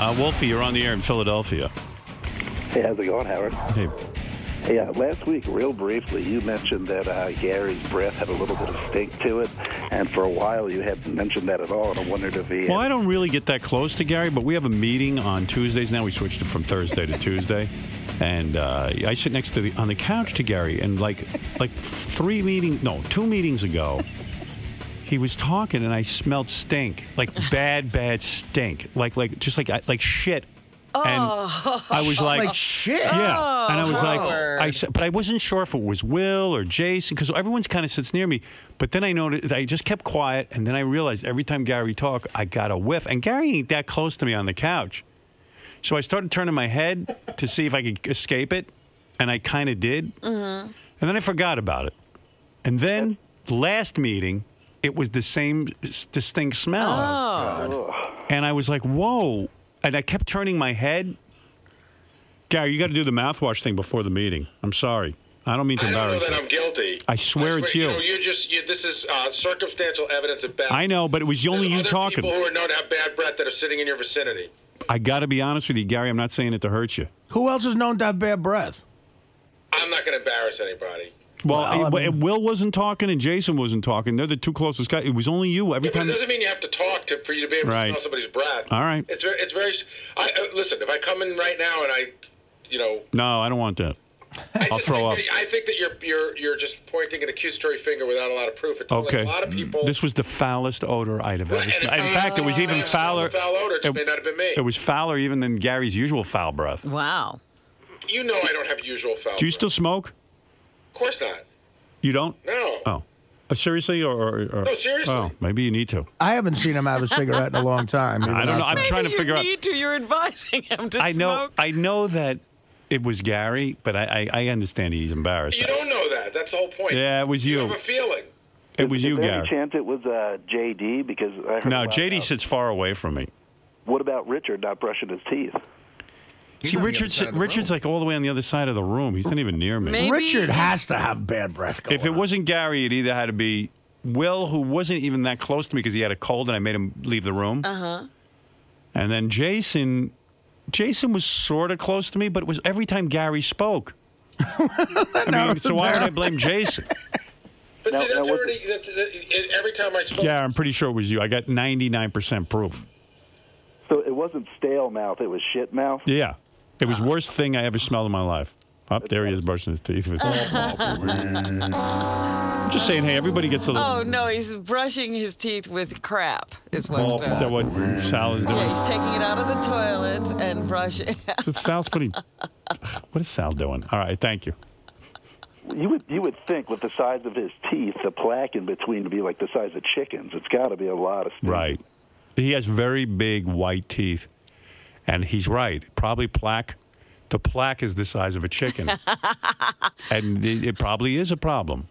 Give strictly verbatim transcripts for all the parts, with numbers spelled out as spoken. Uh, Wolfie, you're on the air in Philadelphia. Hey, how's it going, Howard? Hey. Hey, uh, last week, real briefly, you mentioned that uh, Gary's breath had a little bit of stink to it, and for a while you hadn't mentioned that at all, and I wondered if he had... Well, I don't really get that close to Gary, but we have a meeting on Tuesdays now. We switched it from Thursday to Tuesday, and uh, I sit next to the on the couch to Gary, and like like three meetings, no, two meetings ago, he was talking, and I smelled stink, like bad, bad stink, like like just like like shit. And oh, I was like, like shit. Yeah. Oh, and I was Howard. like, I, but I wasn't sure if it was Will or Jason, because everyone's kind of sits near me. But then I noticed, I just kept quiet. And then I realized every time Gary talked, I got a whiff. And Gary ain't that close to me on the couch. So I started turning my head to see if I could escape it. And I kind of did. Mm-hmm. And then I forgot about it. And then last meeting, it was the same distinct smell. Oh. And I was like, whoa. And I kept turning my head. Gary, you got to do the mouthwash thing before the meeting. I'm sorry. I don't mean to embarrass you. I don't know that I'm guilty. I swear, I swear it's you. You know, you're just, you, this is uh, circumstantial evidence of bad breath. I know, but it was only There's you talking. People who are known to have bad breath that are sitting in your vicinity. I got to be honest with you, Gary. I'm not saying it to hurt you. Who else is known to have bad breath? I'm not going to embarrass anybody. Well, well it, I mean, Will wasn't talking and Jason wasn't talking. They're the two closest guys. It was only you every yeah, time. But it doesn't mean you have to talk to for you to be able right. to smell somebody's breath. All right. It's very. It's very. I, I, listen, if I come in right now and I, you know. No, I don't want that. I I'll throw up. That, I think that you're you're you're just pointing an accusatory finger without a lot of proof. It's okay. Like a lot of people. This was the foulest odor I'd have right, ever. In uh, fact, it was even fouler. Foul odor. It, it may not have been me. It was fouler even than Gary's usual foul breath. Wow. You know I don't have usual foul. Do you breath. still smoke? Of course not. You don't? No. Oh. Uh, seriously? Or, or, or, no, seriously. Oh, maybe you need to. I haven't seen him have a cigarette in a long time. I don't know. I'm trying to figure out. You need to. You're advising him to I know, smoke. I know that it was Gary, but I, I, I understand he's embarrassed. You don't know that. That's the whole point. Yeah, it was you. You have a feeling. It was you, Gary. Is there any chance it was uh, J D? Because I heard no, J D sits far away from me. What about Richard not brushing his teeth? He's See, Richard's, Richard's like all the way on the other side of the room. He's not even near me. Maybe. Richard has to have bad breath going If it on. wasn't Gary, it either had to be Will, who wasn't even that close to me because he had a cold and I made him leave the room. Uh-huh. And then Jason, Jason was sort of close to me, but it was every time Gary spoke. I mean, no, so why would I blame Jason? But no, see, that's no, already, that's, that, every time I spoke. Yeah, I'm pretty sure it was you. I got ninety-nine percent proof. So it wasn't stale mouth, it was shit mouth? Yeah. It was the worst thing I ever smelled in my life. Up oh, there he is brushing his teeth. With I'm just saying, hey, everybody gets a little... Oh, no, he's brushing his teeth with crap, is what oh, Is that what Sal is doing? Yeah, he's taking it out of the toilet and brushing it. So Sal's putting... What is Sal doing? All right, thank you. You would, you would think with the size of his teeth, the plaque in between would be like the size of chickens. It's got to be a lot of stuff. Right. He has very big white teeth. And he's right. Probably plaque. The plaque is the size of a chicken. And it, it probably is a problem.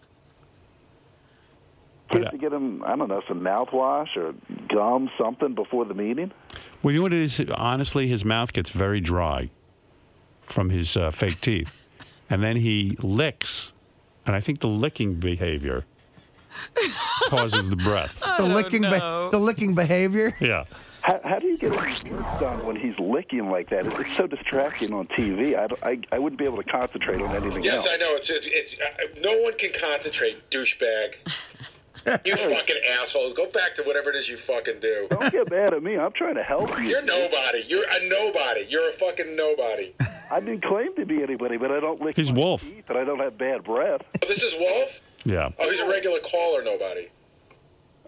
But, uh, to get him, I don't know, some mouthwash or gum, something before the meeting? Well, you know what it is? Honestly, his mouth gets very dry from his uh, fake teeth. And then he licks. And I think the licking behavior causes the breath. The licking, the licking behavior? Yeah. How, how do you get his work done when he's licking like that? It's so distracting on T V. I, I, I wouldn't be able to concentrate on anything yes, else. Yes, I know. It's, it's, it's, uh, no one can concentrate, douchebag. You fucking asshole. Go back to whatever it is you fucking do. Don't get mad at me. I'm trying to help you. You're nobody. You're a nobody. You're a fucking nobody. I didn't claim to be anybody, but I don't lick He's my Wolf. teeth and I don't have bad breath. Oh, this is Wolf? Yeah. Oh, he's a regular caller, nobody.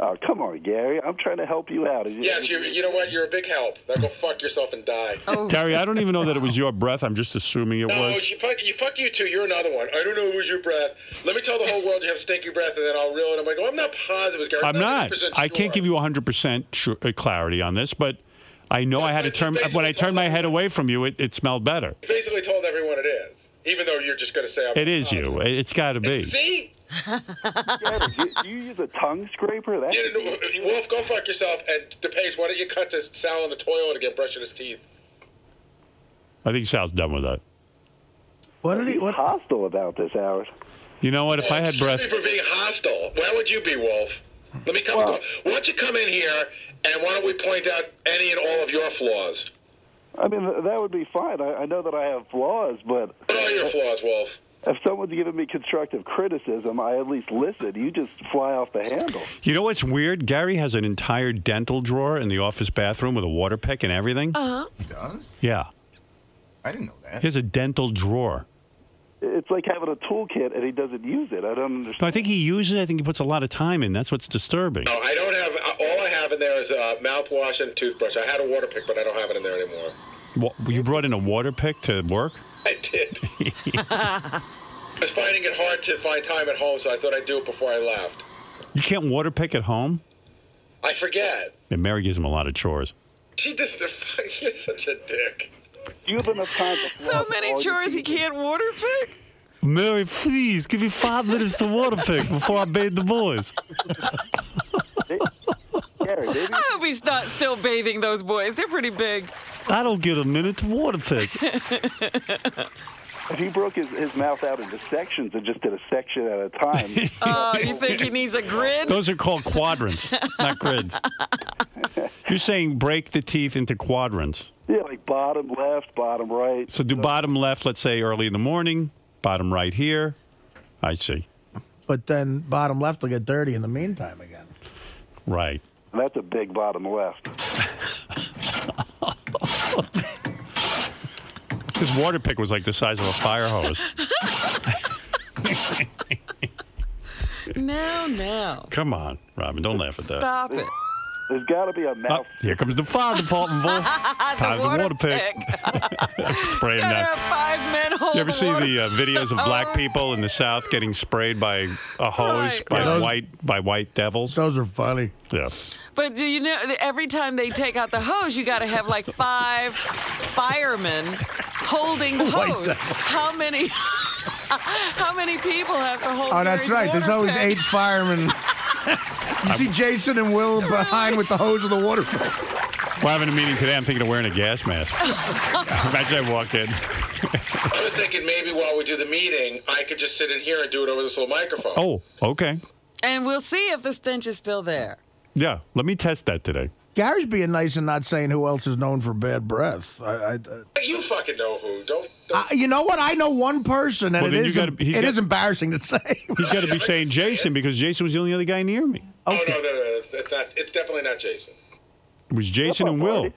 Oh, come on, Gary. I'm trying to help you out. You yes, you're, you know what? You're a big help. Now go fuck yourself and die. Oh. Gary, I don't even know that it was your breath. I'm just assuming it no, was. No, you fuck, you fuck you too. You're another one. I don't know it was your breath. Let me tell the whole world you have stinky breath, and then I'll reel it. I'm like, oh, I'm not positive it was Gary. I'm not. Sure. I can't give you one hundred percent sure, uh, clarity on this, but I know no, I had to turn. When I turned my head away from you, it, it smelled better. You basically told everyone it is, even though you're just going to say I'm It is positive. you. It's got to be. See? Yeah, you, you use a tongue scraper? That's yeah, Wolf, go fuck yourself. And DePace, why don't you cut to Sal in the toilet again brushing his teeth? I think Sal's done with that. What are you hostile about this, Howard? You know what? If oh, I had breath... Excuse me for being hostile. Where would you be, Wolf? Let me come. Well, why don't you come in here and why don't we point out any and all of your flaws? I mean, that would be fine. I, I know that I have flaws, but... All your flaws, Wolf. If someone's giving me constructive criticism, I at least listen. You just fly off the handle. You know what's weird? Gary has an entire dental drawer in the office bathroom with a water pick and everything. Uh-huh. He does? Yeah. I didn't know that. He has a dental drawer. It's like having a toolkit, and he doesn't use it. I don't understand. No, I think he uses it. I think he puts a lot of time in. That's what's disturbing. No, I don't have... All I have in there is a mouthwash and toothbrush. I had a water pick, but I don't have it in there anymore. Well, you brought in a water pick to work? I did. I was finding it hard to find time at home, so I thought I'd do it before I left. You can't water pick at home? I forget. And Mary gives him a lot of chores. She just... You're such a dick. You have enough time to... So many chores he can't water pick? Mary, please, give me five minutes to water pick before I bathe the boys. I hope he's not still bathing those boys. They're pretty big. I don't get a minute to water pick. If he broke his, his mouth out into sections and just did a section at a time. Oh, you think he needs a grid? Those are called quadrants, not grids. You're saying break the teeth into quadrants. Yeah, like bottom left, bottom right. So do so. Bottom left, let's say, early in the morning, bottom right here. I see. But then bottom left will get dirty in the meantime again. Right. That's a big bottom left. His water pick was like the size of a fire hose. No, no. Come on, Robin. Don't laugh at that. Stop it. There's got to be a mouth. Oh, here comes the fire department, boy. Time for water pick. Spray him down. You ever see the uh, videos of black people in the South getting sprayed by a hose right. by yeah, those, white by white devils? Those are funny. Yeah. But do you know every time they take out the hose, you got to have like five firemen holding the hose. How many? How many people have to hold? Oh, that's right. There's always pick? eight firemen. You see Jason and Will behind with the hose of the water. We're having a meeting today. I'm thinking of wearing a gas mask. Imagine I walk in. I was thinking maybe while we do the meeting, I could just sit in here and do it over this little microphone. Oh, okay. And we'll see if the stench is still there. Yeah, let me test that today. Gary's being nice and not saying who else is known for bad breath. I, I, I, you fucking know who. Don't. don't. Uh, you know what? I know one person, and well, it, is, gotta, it got, is embarrassing to say. He's got to be saying Jason because Jason was the only other guy near me. Okay. Oh, no, no, no. It's, it's, not, it's definitely not Jason. It was Jason What's and Will. Party?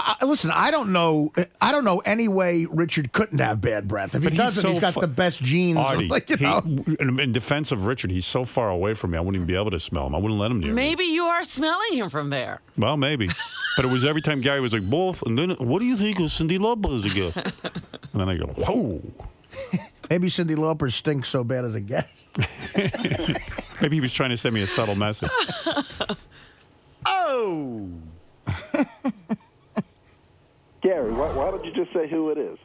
Uh, listen, I don't know. I don't know any way Richard couldn't have bad breath. If but he doesn't, he's, so he's got the best genes. Artie, like, you know. he, in defense of Richard, he's so far away from me, I wouldn't even be able to smell him. I wouldn't let him near Maybe me. You are smelling him from there. Well, maybe. But it was every time Gary was like, both, and then, what do you think of Cyndi Lauper as a guest? And then I go, whoa. Maybe Cyndi Lauper stinks so bad as a guest. Maybe he was trying to send me a subtle message. Oh! Gary, why, why don't you just say who it is?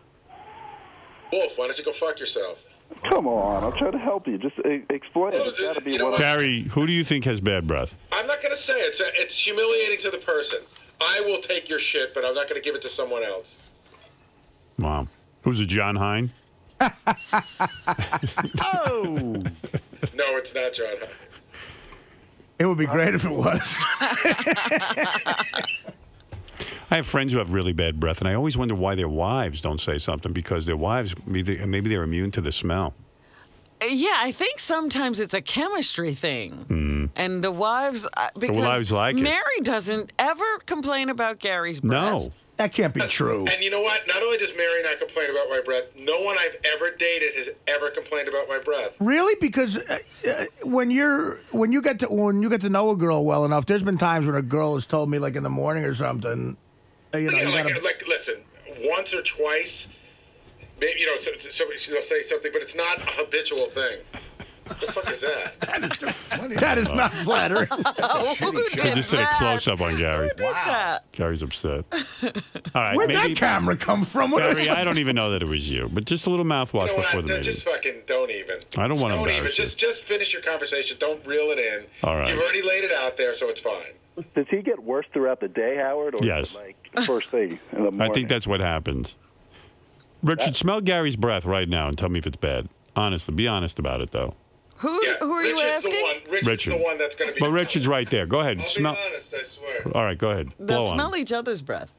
Wolf, why don't you go fuck yourself? Come on, I'm trying to help you. Just uh, explain well, it. It's got to be one. Gary, who do you think has bad breath? I'm not going to say it. It's, uh, it's humiliating to the person. I will take your shit, but I'm not going to give it to someone else. Wow. Who's it, John Hine? Oh! No, it's not John Hine. It would be great if it was. I have friends who have really bad breath, and I always wonder why their wives don't say something, because their wives, maybe they're immune to the smell. Yeah, I think sometimes it's a chemistry thing. Mm. And the wives, because the wives like Mary it. doesn't ever complain about Gary's breath. No. That can't be true. And you know what? Not only does Mary not complain about my breath, no one I've ever dated has ever complained about my breath. Really? Because uh, uh, when you're when you get to when you get to know a girl well enough, there's been times when a girl has told me, like in the morning or something. You know, yeah, you like, gotta... like, listen, once or twice, maybe, you know, so, so, they'll say something, but it's not a habitual thing. What the fuck is that? That is just funny. That is not flattering. I just did a close-up on Gary. Who did wow. that? Gary's upset. All right, Where'd maybe, that camera come from? Gary, I don't even know that it was you, but just a little mouthwash you know before I, the meeting. Just fucking don't even. I don't want to embarrass even. you. Just, just finish your conversation. Don't reel it in. All right. You've already laid it out there, so it's fine. Does he get worse throughout the day, Howard? Or yes. Like first thing in the morning? I think that's what happens. Richard, that's... smell Gary's breath right now and tell me if it's bad. Honestly, be honest about it, though. Who, yeah. who are Richard's you asking? The one, Richard's Richard. the one that's going to be... But Richard's right there. Go ahead. I'll smell... be honest, I swear. All right, go ahead. They'll Blow smell on. each other's breath.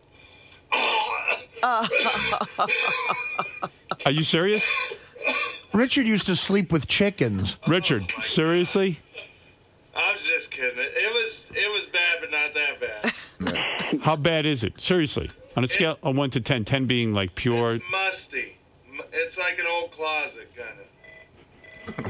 Oh, Are you serious? Richard used to sleep with chickens. Richard, oh seriously? I'm just kidding. It, it was it was bad, but not that bad. How bad is it? Seriously. On a scale it, of one to ten, ten being like pure. It's musty. It's like an old closet, kind of.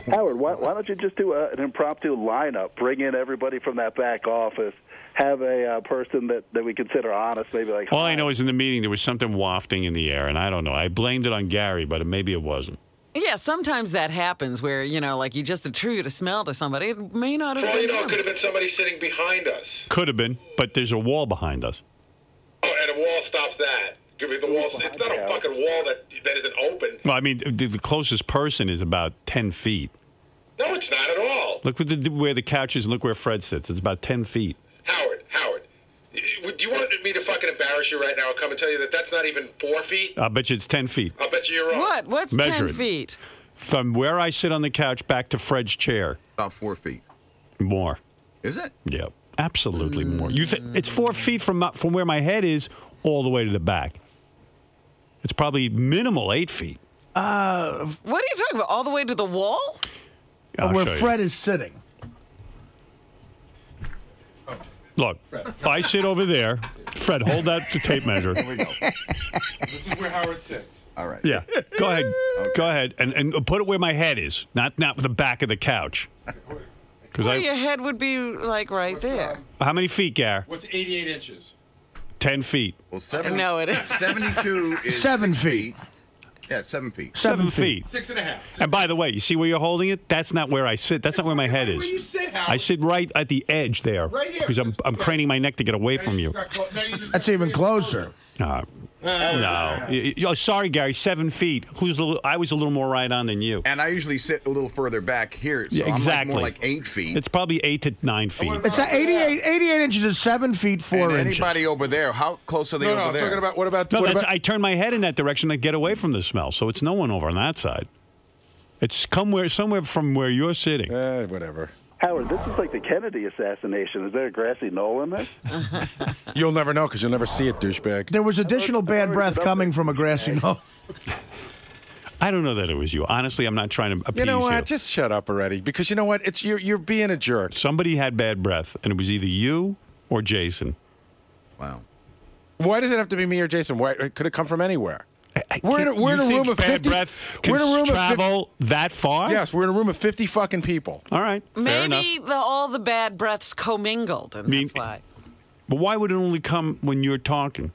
Howard, why, why don't you just do a, an impromptu lineup? Bring in everybody from that back office. Have a uh, person that, that we consider honest, maybe like. All I know is in the meeting there was something wafting in the air, and I don't know. I blamed it on Gary, but maybe it wasn't. Yeah, sometimes that happens where, you know, like you just attribute a smell to somebody. It may not have been. Well, you know, it could have been somebody sitting behind us. Could have been, but there's a wall behind us. Oh, and a wall stops that. Could be the wall. It's not a fucking wall that that isn't open. Well, I mean, the closest person is about ten feet. No, it's not at all. Look where the, where the couch is and look where Fred sits. It's about ten feet. Howard, Howard, do you want me to fucking embarrass you right now and come and tell you that that's not even four feet? I bet you it's ten feet. I bet you you're wrong. What? What's Measure ten it. feet? From where I sit on the couch back to Fred's chair. About four feet. More. Is it? Yeah, absolutely mm. more. You th it's four feet from my, from where my head is all the way to the back. It's probably minimal eight feet. Uh, what are you talking about? All the way to the wall? I'll where Fred you. is sitting. Oh. Look, Fred. I sit over there. Fred, hold that to tape measure. Here we go. This is where Howard sits. All right. Yeah. Go ahead. Okay. Go ahead and and put it where my head is, not not the back of the couch. Because well, your head would be like right there. Um, How many feet, Gar? What's eighty-eight inches? Ten feet. Well, seven. No, it is. Seventy-two is seven feet. feet. Yeah, seven feet. Seven, seven feet. feet. Six and a half. Six and by the way, you see where you're holding it? That's not where I sit. That's, That's not where my head where is. Where you sit, Howard. I sit right at the edge there. Right here. Because I'm I'm craning my neck to get away now from you. you. you That's even closer. Uh, no. no. Sorry, Gary. Seven feet. Who's a little, I was a little more right on than you. And I usually sit a little further back here. So yeah, exactly. I'm like more like eight feet. It's probably eight to nine feet. It's eighty-eight. Eighty-eight inches is seven feet four and inches. Anybody over there? How close are they no, over no, there? No, I'm talking about what about? No, what that's, about? I turn my head in that direction to get away from the smell. So it's no one over on that side. It's somewhere, somewhere from where you're sitting. Uh, whatever. Howard, this is like the Kennedy assassination. Is there a grassy knoll in there? You'll never know because you'll never see it, douchebag. There was additional bad breath coming from a grassy knoll. I don't know that it was you. Honestly, I'm not trying to appease you. You know what? You. Just shut up already because you know what? It's you're, you're being a jerk. Somebody had bad breath, and it was either you or Jason. Wow. Why does it have to be me or Jason? Why, it could have come from anywhere. I we're in a, we're in a room of fifty. We're in a room travel of that far? Yes, we're in a room of fifty fucking people. All right, fair maybe the, all the bad breaths commingled, and I mean, that's why. But why would it only come when you're talking?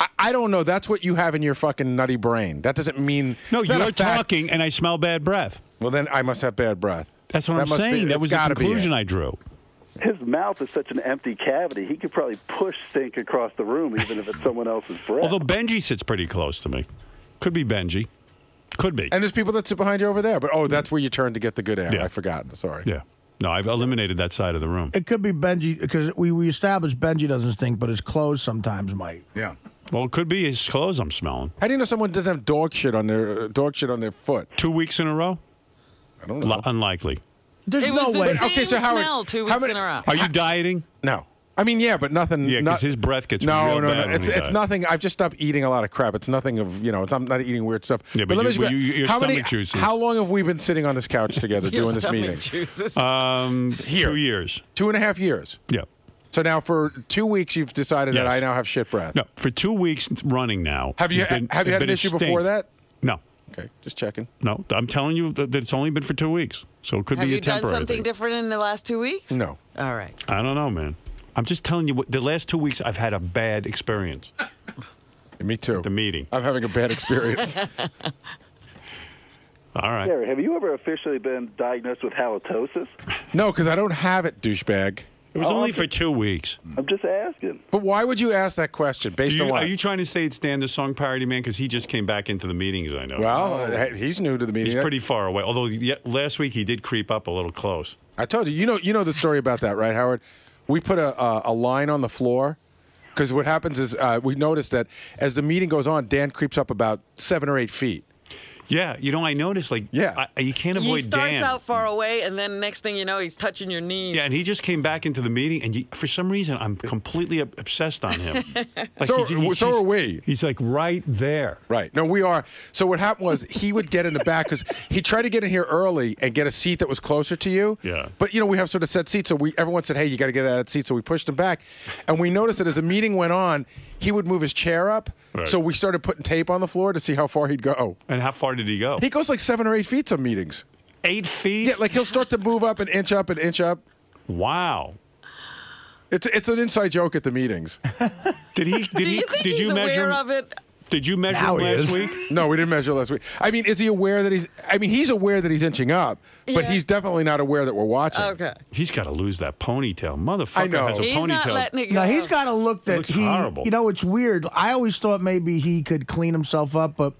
I, I don't know. That's what you have in your fucking nutty brain. That doesn't mean no. You're talking, and I smell bad breath. Well, then I must have bad breath. That's what that I'm saying. Be, that was the conclusion I drew. His mouth is such an empty cavity, he could probably push stink across the room, even if it's someone else's breath. Although Benji sits pretty close to me. Could be Benji. Could be. And there's people that sit behind you over there. But, oh, that's where you turn to get the good air. Yeah. I forgot. Sorry. Yeah. No, I've eliminated that side of the room. It could be Benji, because we, we established Benji doesn't stink, but his clothes sometimes might. Yeah. Well, it could be his clothes I'm smelling. How do you know someone doesn't have dog shit on their, uh, dog shit on their foot? Two weeks in a row? I don't know. L unlikely. There's it no was the way. Same okay, so Howard, smell two weeks how many, in a row. Are you dieting? No. I mean, yeah, but nothing. Yeah, because not, his breath gets no, real no, bad no. It's it's dies. nothing. I've just stopped eating a lot of crap. It's nothing of you know. It's, I'm not eating weird stuff. Yeah, but, but you, let me you, your how stomach many, juices. How long have we been sitting on this couch together doing this meeting? Juices. Um, here, two years, two and a half years. Yeah. So now for two weeks, you've decided yes. that I now have shit breath. No, for two weeks running now. Have you been, have you had an issue before that? No. Okay, just checking. No, I'm telling you that it's only been for two weeks, so it could have be a temporary. Have you done something thing. different in the last two weeks? No. All right. I don't know, man. I'm just telling you, what, the last two weeks I've had a bad experience. Me too. At the meeting. I'm having a bad experience. All right. Gary, have you ever officially been diagnosed with halitosis? No, because I don't have it, douchebag. It was oh, only I'm for just, two weeks. I'm just asking. But why would you ask that question? Based you, on what? Are you trying to say it's Dan the Song Parody Man? Because he just came back into the meetings, I know. Well, oh. he's new to the meeting. He's pretty far away. Although last week he did creep up a little close. I told you. You know, you know the story about that, right, Howard? We put a, a, a line on the floor. Because what happens is uh, we noticed that as the meeting goes on, Dan creeps up about seven or eight feet. Yeah, you know, I noticed, like, yeah. I, you can't avoid Dan. He starts Dan. out far away, and then next thing you know, he's touching your knees. Yeah, and he just came back into the meeting, and you, for some reason, I'm completely obsessed on him. Like so he, he, so are we. He's, like, right there. Right. No, we are. So what happened was he would get in the back, because he tried to get in here early and get a seat that was closer to you. Yeah. But, you know, we have sort of set seats, so we everyone said, hey, you got to get out of that seat, so we pushed him back. And we noticed that as the meeting went on, he would move his chair up, right. So we started putting tape on the floor to see how far he'd go. And how far did he go? He goes like seven or eight feet some meetings. Eight feet? Yeah, like he'll start to move up and inch up and inch up. Wow. It's it's an inside joke at the meetings. Did he? Did Do you he, think did he's you measure, aware of it? Did you measure him last week? No, we didn't measure last week. I mean, is he aware that he's? I mean, he's aware that he's inching up, but yeah. he's definitely not aware that we're watching. Okay. He's got to lose that ponytail, motherfucker. I know. Has a he's ponytail. Not letting it go. No, he's got to look that he. Horrible. You know, it's weird. I always thought maybe he could clean himself up, but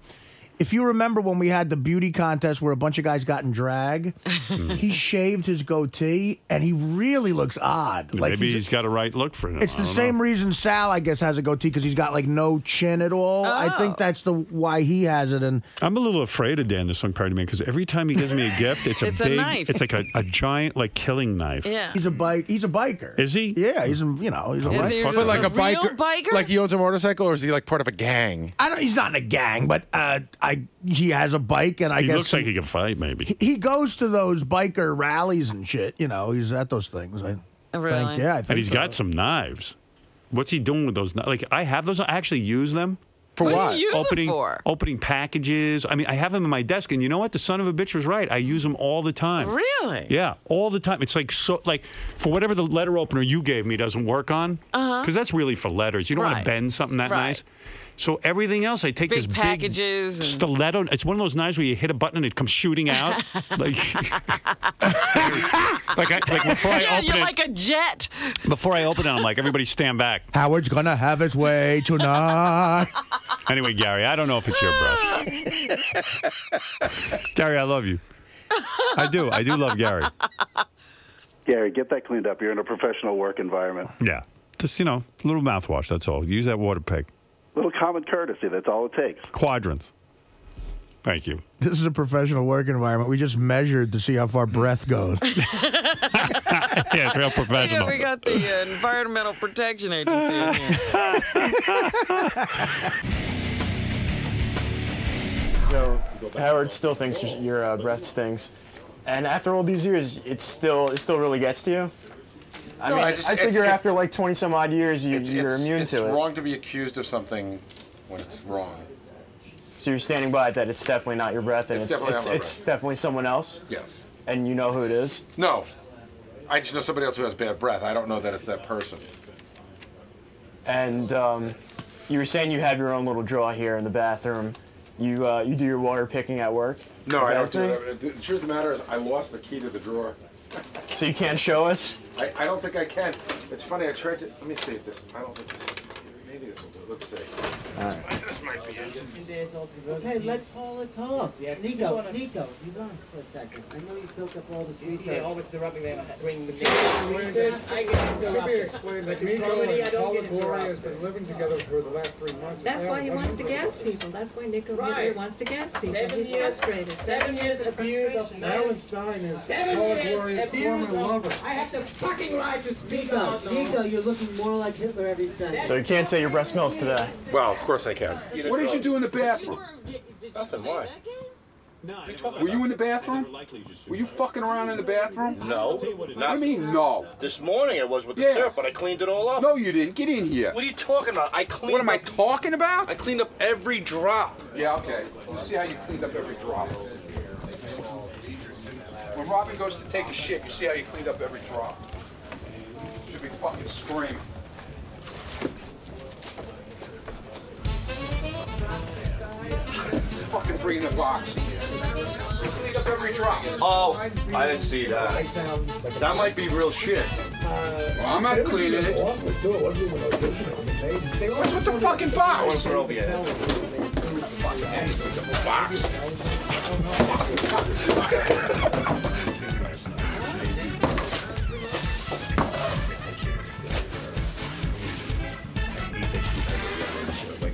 if you remember when we had the beauty contest where a bunch of guys got in drag, he shaved his goatee, and he really looks odd. Like Maybe he's, he's got a right look for him. It's the same know. reason Sal, I guess, has a goatee, because he's got, like, no chin at all. Oh. I think that's the why he has it. And I'm a little afraid of Dan, the song parody man, because every time he gives me a gift, it's a it's big, a knife. It's like a, a giant, like, killing knife. Yeah. He's a bike. He's a biker. Is he? Yeah, he's, you know, he's a biker. But like a, a biker, biker, like he owns a motorcycle, or is he like part of a gang? I don't. He's not in a gang, but. Uh, I, he has a bike, and I he guess... He looks like he can fight, maybe. He, he goes to those biker rallies and shit. You know, he's at those things. I really? Think, yeah, I think And he's so. got some knives. What's he doing with those knives? Like, I have those. I actually use them. For what? What do you use opening, them for? Opening packages. I mean, I have them in my desk, and you know what? The son of a bitch was right. I use them all the time. Really? Yeah, all the time. It's like, so, like for whatever the letter opener you gave me doesn't work on, because uh-huh. that's really for letters. You don't right. want to bend something that right. nice. So everything else, I take big this packages big stiletto. It's one of those knives where you hit a button and it comes shooting out. like, like, I, like before I yeah, open you're it, you're like a jet. Before I open it, I'm like, everybody stand back. Howard's gonna have his way tonight. Anyway, Gary, I don't know if it's your breath. Gary, I love you. I do. I do love Gary. Gary, get that cleaned up. You're in a professional work environment. Yeah, just you know, a little mouthwash. That's all. Use that water pig. Little common courtesy, that's all it takes. Quadrants. Thank you. This is a professional work environment. We just measured to see how far breath goes. Yeah, it's real professional. Yeah, we got the uh, Environmental Protection Agency in here. So, Howard still thinks your, your uh, breath stinks. And after all these years, it's still, it still really gets to you. I no, mean, I, just, I figure it's, after like twenty some odd years, you, it's, you're immune it's to it. It's wrong to be accused of something when it's wrong. So you're standing by it that it's definitely not your breath, and it's, it's, definitely, it's, it's definitely someone else? Yes. And you know who it is? No. I just know somebody else who has bad breath. I don't know that it's that person. And um, you were saying you have your own little drawer here in the bathroom. You, uh, you do your water picking at work? No, I don't do it. The truth of the matter is I lost the key to the drawer. So you can't show us? I, I don't think I can. It's funny, I tried to... Let me see if this... I don't think this... Maybe this will do it. Let's see. This, right. might, this might be it. Okay, let Paula talk. Yeah, Nico, Nico, Nico, you go for a second. I know you built up all this research. Yeah, always the rubbing they bring the... It should be explained that Nico and Paula Gloria has been living together for the last three months. That's why he wants to gas people. That's why Nico right. wants to gas people. Seven He's years, frustrated. Seven years of abuse of Alan Stein is Paula Gloria's former lover. I have to fucking ride to speak about Nico, Nico, you're looking more like Hitler every second. So you can't say your breath smells today. Well, of course I can. What did you do in the bathroom? Nothing. Why? Were you in the bathroom? Were you fucking around in the bathroom? No. What do you mean, no? This morning I was with the yeah. syrup, but I cleaned it all up. No, you didn't. Get in here. What are you talking about? I cleaned What am I talking about? I cleaned up every drop. Yeah, okay. Let's see how you cleaned up every drop. When Robin goes to take a shit, you see how you cleaned up every drop. Should be fucking screaming. Fucking bring the box. Clean up every drop. Oh, I didn't see that. That might be real shit. Well, I'm not cleaning it. What's with the fucking box? Box.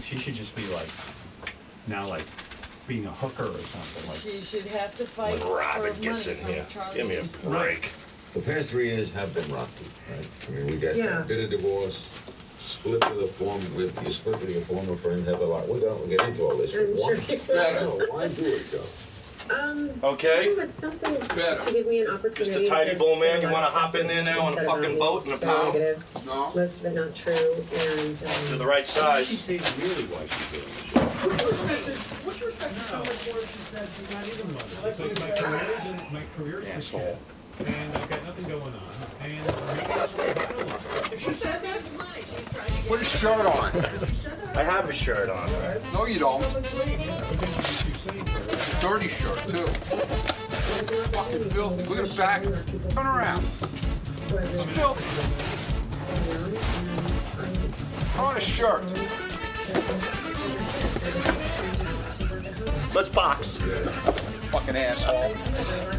She should just be like. Now, like, being a hooker or something. Like, she should have to fight when Robin gets in here. Charlie. Give me a break. The past three years have been rocky, right? I mean, we got yeah. a bit of divorce, split with a form with you split with your former friend Heather Lark. We don't get into all this. But why? Sure. I know. Why do it though? Um, okay. But something yeah. to give me an opportunity. Just a tidy bull man. You want to hop in there now on a fucking boat and a pound? Negative. No. Most of it not true. And um, to the right size. She says really why she's doing this. With respect to so much worse, she said she's not even one. My career is in shit. And I've got nothing going on. And if she said that's mine, she's trying to put a shirt on. I have a shirt on. No, you don't. Dirty shirt, too. Fucking filthy. Look at the back. Turn around. It's filthy. I want a shirt. Let's box. Fucking asshole.